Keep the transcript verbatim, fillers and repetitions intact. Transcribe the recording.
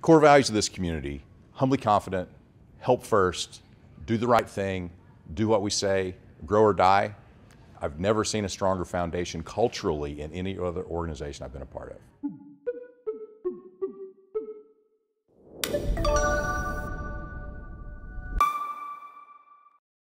The core values of this community: humbly confident, help first, do the right thing, do what we say, grow or die. I've never seen a stronger foundation culturally in any other organization I've been a part of.